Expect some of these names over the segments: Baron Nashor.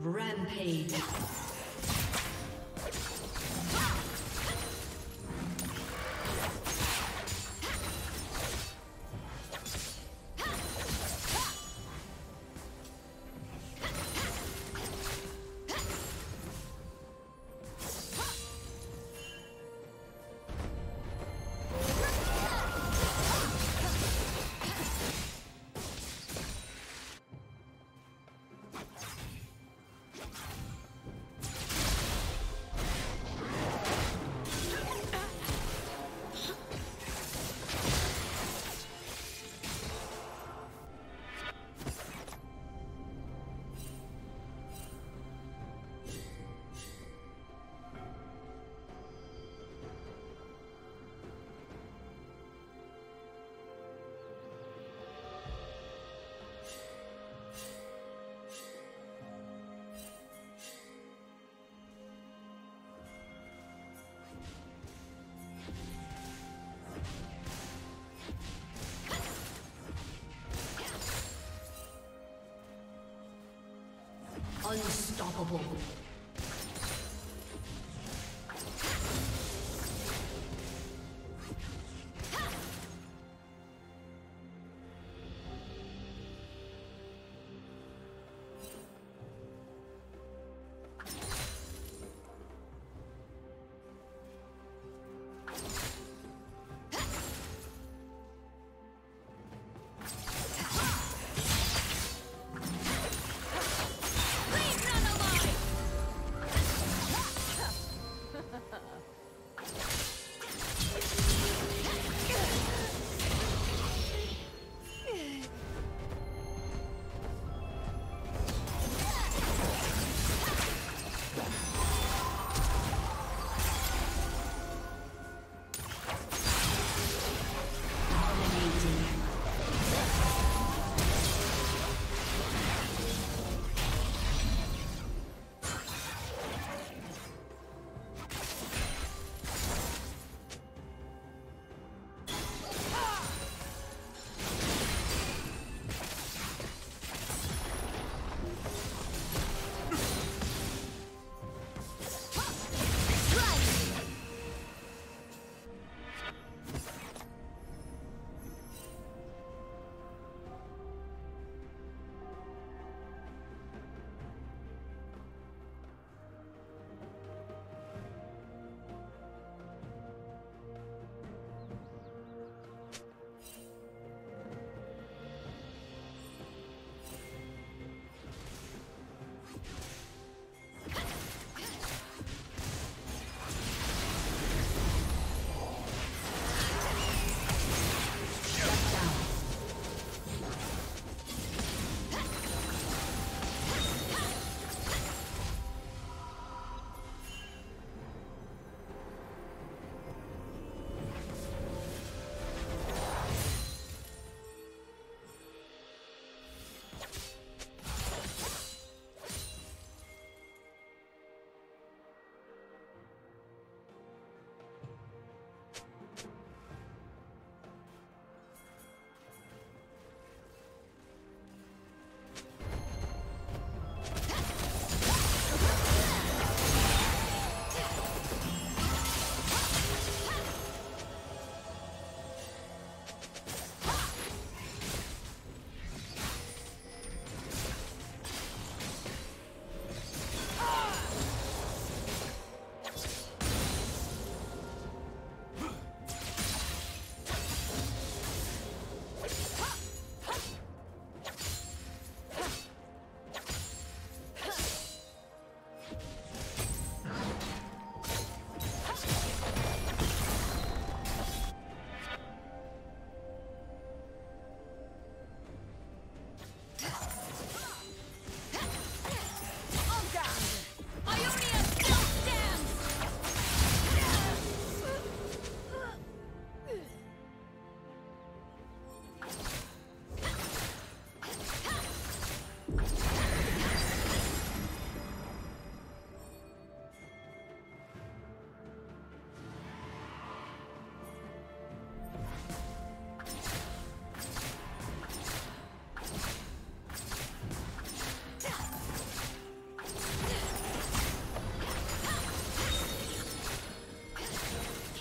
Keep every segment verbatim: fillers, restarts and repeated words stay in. Rampage. Unstoppable.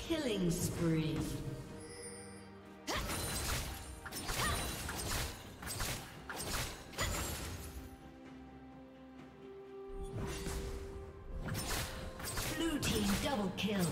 Killing spree. Blue team double kill.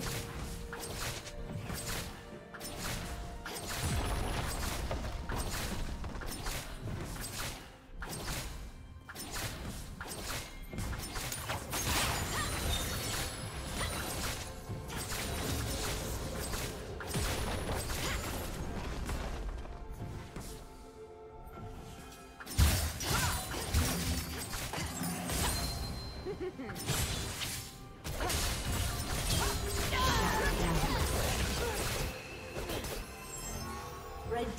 Red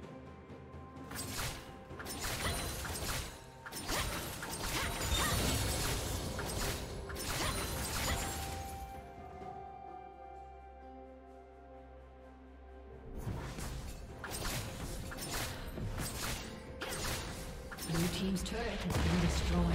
Blue team's turret has been destroyed.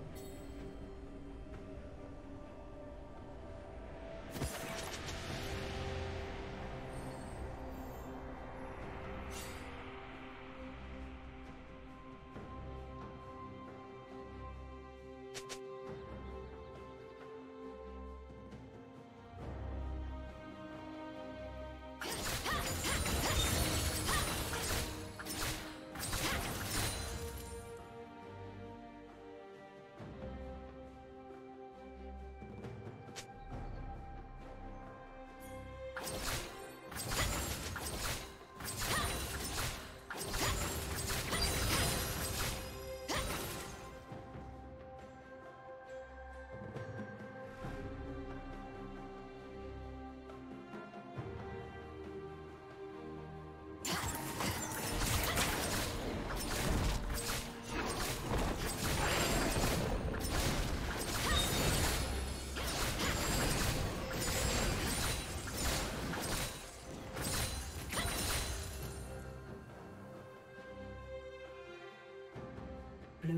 Blue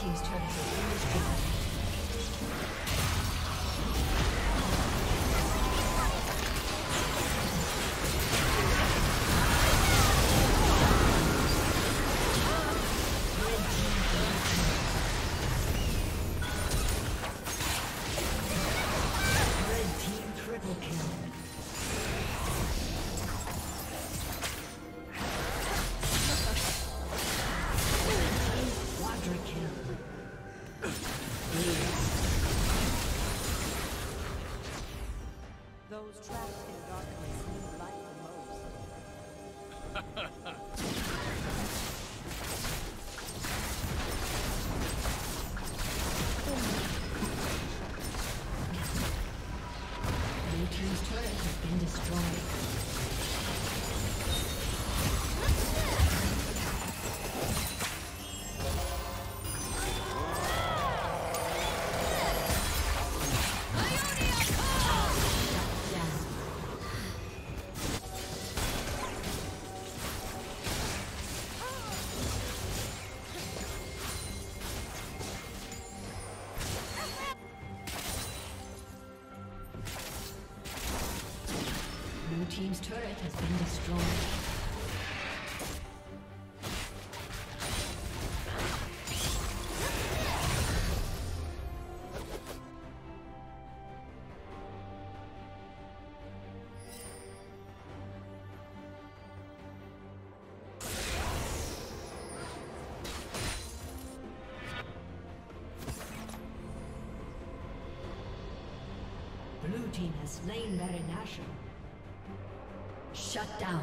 Team's turret has been destroyed. Ha ha ha! Blue team's turret has been destroyed. Blue team has slain Baron Nashor. Shut down.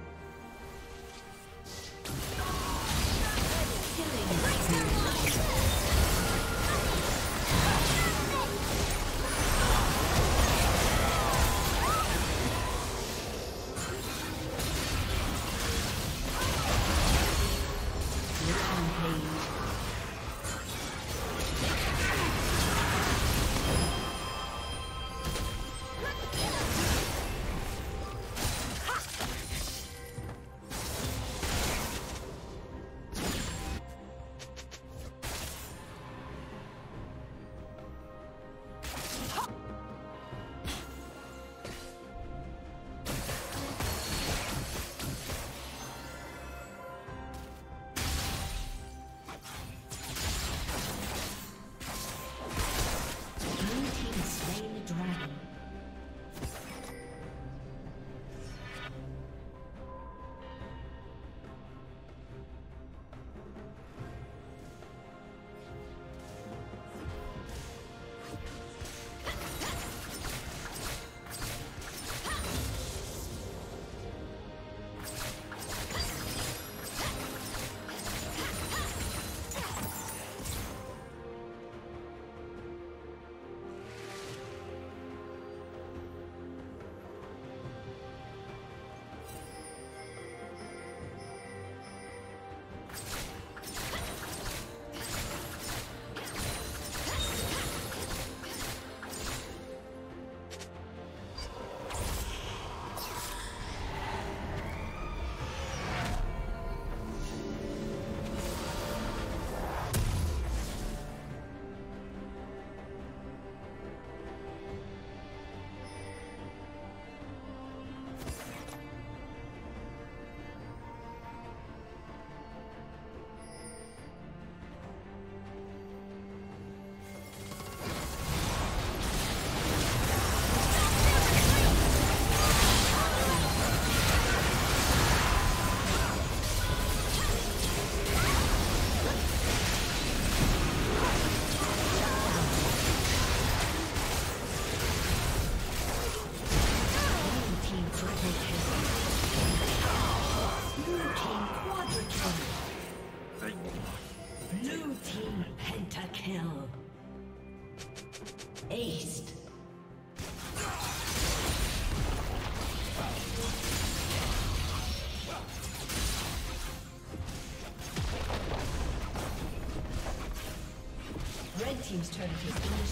Aced.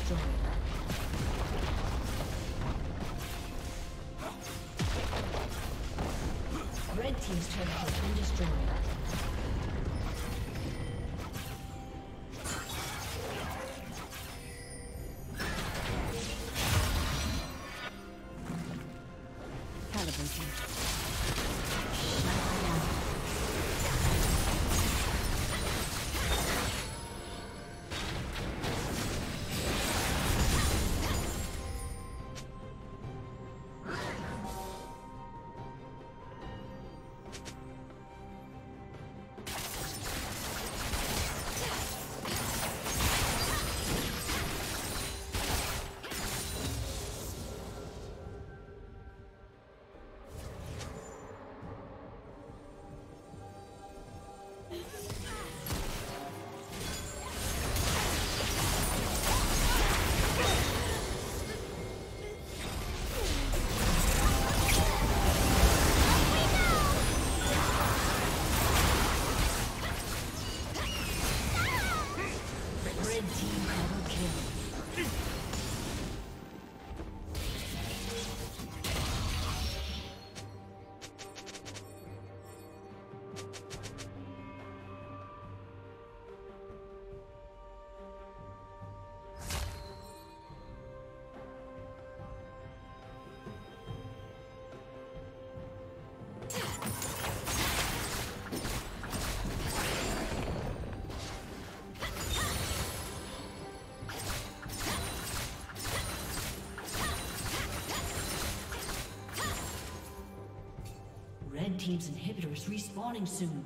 destroyed. Red team's turret has been destroyed. Red team's inhibitor is respawning soon.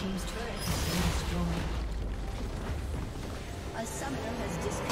Team's turret has been destroyed. A summoner has disconnected.